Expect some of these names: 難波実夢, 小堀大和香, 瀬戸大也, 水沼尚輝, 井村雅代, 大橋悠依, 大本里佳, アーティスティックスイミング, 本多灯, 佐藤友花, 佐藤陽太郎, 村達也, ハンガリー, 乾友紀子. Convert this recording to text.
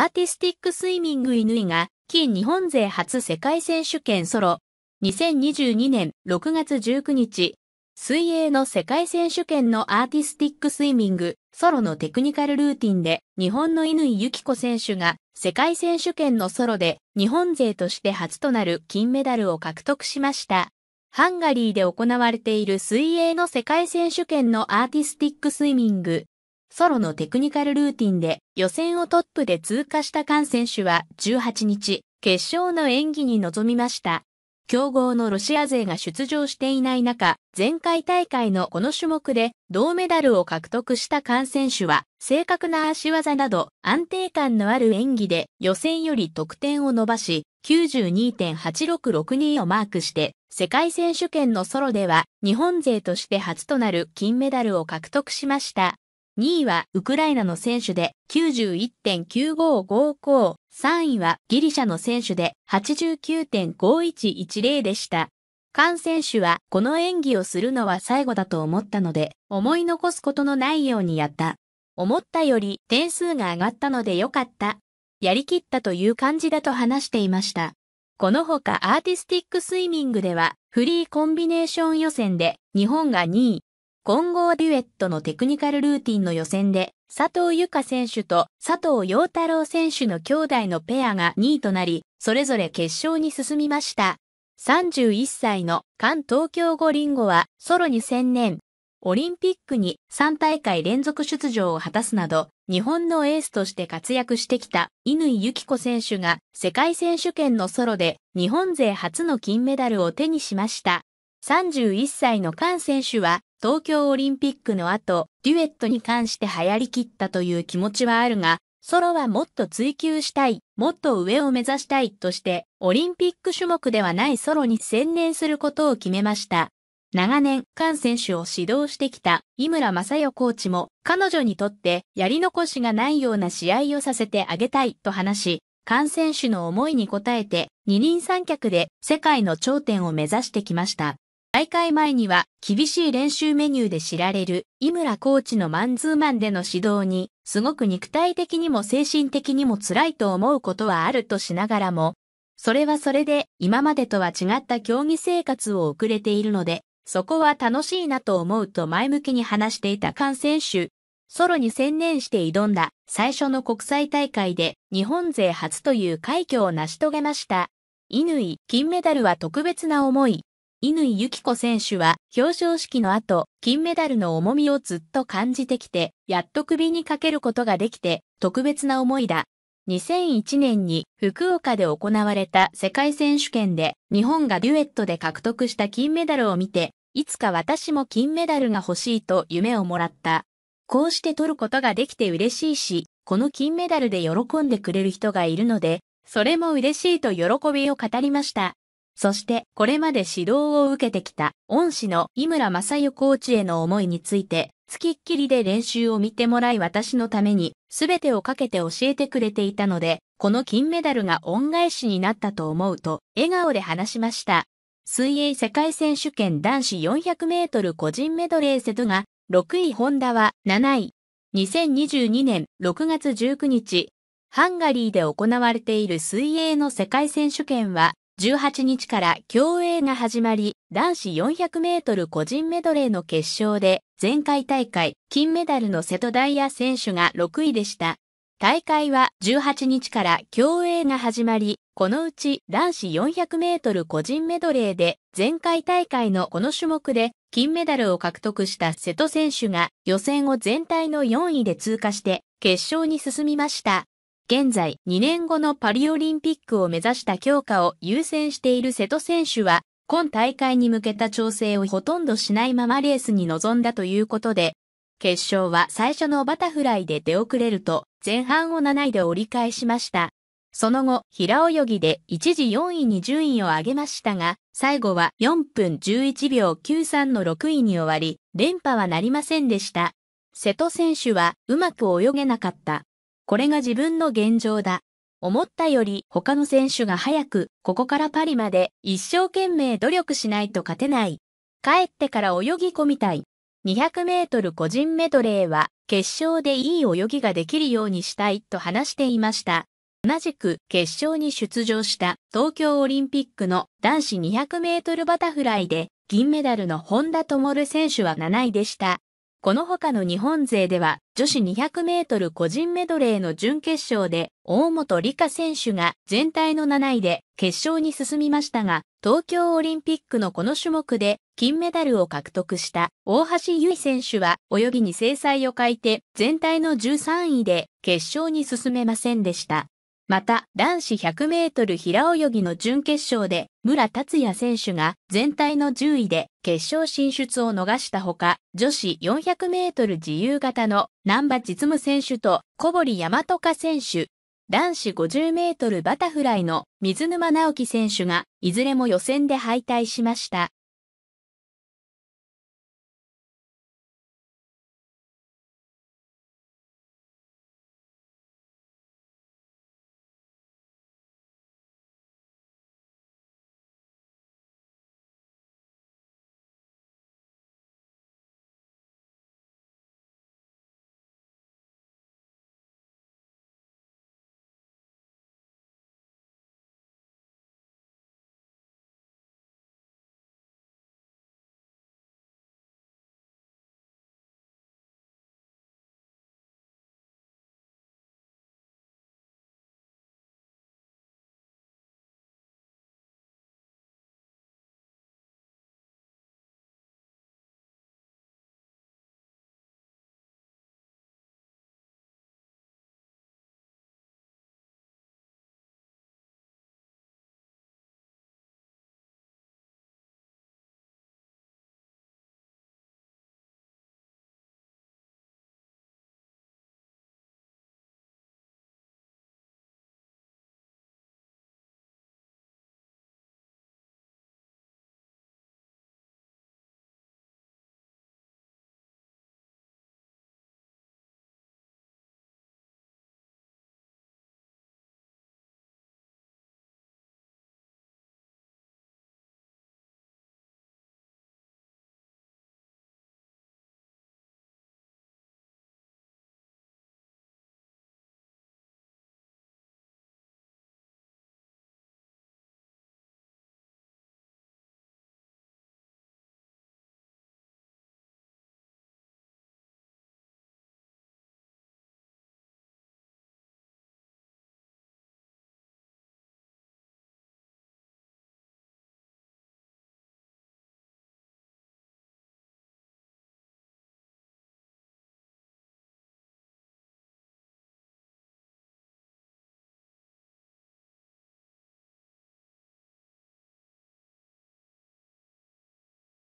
アーティスティックスイミング乾が近日本勢初世界選手権ソロ。2022年6月19日、水泳の世界選手権のアーティスティックスイミングソロのテクニカルルーティンで日本の乾友紀子選手が世界選手権のソロで日本勢として初となる金メダルを獲得しました。ハンガリーで行われている水泳の世界選手権のアーティスティックスイミングソロのテクニカルルーティンで予選をトップで通過した韓選手は18日、決勝の演技に臨みました。強豪のロシア勢が出場していない中、前回大会のこの種目で銅メダルを獲得した韓選手は、正確な足技など安定感のある演技で予選より得点を伸ばし、92.8662 をマークして、世界選手権のソロでは日本勢として初となる金メダルを獲得しました。2位はウクライナの選手で 91.9555、3位はギリシャの選手で 89.5110 でした。韓選手はこの演技をするのは最後だと思ったので、思い残すことのないようにやった。思ったより点数が上がったので良かった。やりきったという感じだと話していました。このほかアーティスティックスイミングではフリーコンビネーション予選で日本が2位。混合デュエットのテクニカルルーティンの予選で、佐藤友花選手と佐藤陽太郎選手の兄弟のペアが2位となり、それぞれ決勝に進みました。31歳の韓東京五輪後はソロに専念。オリンピックに3大会連続出場を果たすなど、日本のエースとして活躍してきた乾友紀子選手が世界選手権のソロで日本勢初の金メダルを手にしました。31歳の韓選手は、東京オリンピックの後、デュエットに関して流行りきったという気持ちはあるが、ソロはもっと追求したい、もっと上を目指したいとして、オリンピック種目ではないソロに専念することを決めました。長年、韓選手を指導してきた井村雅代コーチも、彼女にとってやり残しがないような試合をさせてあげたいと話し、韓選手の思いに応えて、二人三脚で世界の頂点を目指してきました。大会前には厳しい練習メニューで知られる井村コーチのマンツーマンでの指導にすごく肉体的にも精神的にも辛いと思うことはあるとしながらも、それはそれで今までとは違った競技生活を送れているので、そこは楽しいなと思うと前向きに話していた韓選手。ソロに専念して挑んだ最初の国際大会で日本勢初という快挙を成し遂げました。乾、金メダルは特別な思い。乾友紀子選手は表彰式の後、金メダルの重みをずっと感じてきて、やっと首にかけることができて、特別な思いだ。2001年に福岡で行われた世界選手権で、日本がデュエットで獲得した金メダルを見て、いつか私も金メダルが欲しいと夢をもらった。こうして取ることができて嬉しいし、この金メダルで喜んでくれる人がいるので、それも嬉しいと喜びを語りました。そして、これまで指導を受けてきた恩師の井村雅代コーチへの思いについて、付きっきりで練習を見てもらい私のために、すべてをかけて教えてくれていたので、この金メダルが恩返しになったと思うと、笑顔で話しました。水泳世界選手権男子400メートル個人メドレー瀬戸が、6位本多は7位。2022年6月19日、ハンガリーで行われている水泳の世界選手権は、18日から競泳が始まり、男子400メートル個人メドレーの決勝で、前回大会、金メダルの瀬戸大也選手が6位でした。大会は18日から競泳が始まり、このうち男子400メートル個人メドレーで、前回大会のこの種目で、金メダルを獲得した瀬戸選手が予選を全体の4位で通過して、決勝に進みました。現在、2年後のパリオリンピックを目指した強化を優先している瀬戸選手は、今大会に向けた調整をほとんどしないままレースに臨んだということで、決勝は最初のバタフライで出遅れると、前半を7位で折り返しました。その後、平泳ぎで一時4位に順位を上げましたが、最後は4分11秒93の6位に終わり、連覇はなりませんでした。瀬戸選手はうまく泳げなかった。これが自分の現状だ。思ったより他の選手が早く、ここからパリまで一生懸命努力しないと勝てない。帰ってから泳ぎ込みたい。200メートル個人メドレーは決勝でいい泳ぎができるようにしたいと話していました。同じく決勝に出場した東京オリンピックの男子200メートルバタフライで銀メダルの本多灯選手は7位でした。この他の日本勢では女子200メートル個人メドレーの準決勝で大本里佳選手が全体の7位で決勝に進みましたが、東京オリンピックのこの種目で金メダルを獲得した大橋悠依選手は泳ぎに精彩を欠いて全体の13位で決勝に進めませんでした。また男子100メートル平泳ぎの準決勝で村達也選手が全体の10位で決勝進出を逃したほか、女子400メートル自由形の難波実夢選手と小堀大和香選手、男子50メートルバタフライの水沼尚輝選手がいずれも予選で敗退しました。